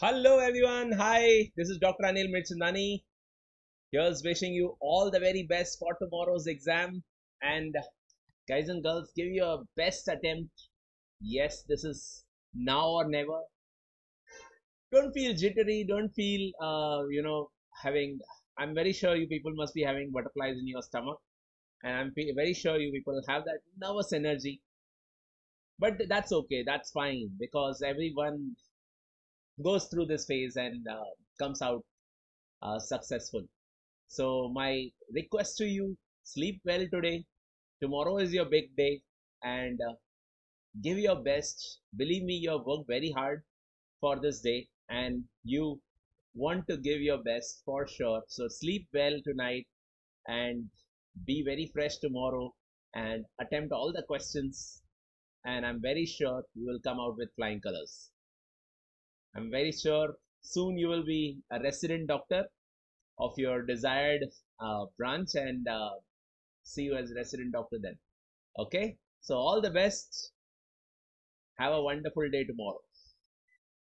Hello everyone, hi, this is Dr. Anil Mirchandani. Here's wishing you all the very best for tomorrow's exam. And guys and girls, give your best attempt. Yes, this is now or never. Don't feel jittery, don't feel, I'm very sure you people must be having butterflies in your stomach. And I'm very sure you people have that nervous energy. But that's okay, that's fine, because everyone goes through this phase and comes out successful. So my request to you, sleep well today. Tomorrow is your big day, and give your best. Believe me, you have worked very hard for this day and you want to give your best for sure. So sleep well tonight and be very fresh tomorrow and attempt all the questions, and I'm very sure you will come out with flying colors. I'm very sure soon you will be a resident doctor of your desired branch, and see you as resident doctor then. Okay, so all the best. Have a wonderful day tomorrow.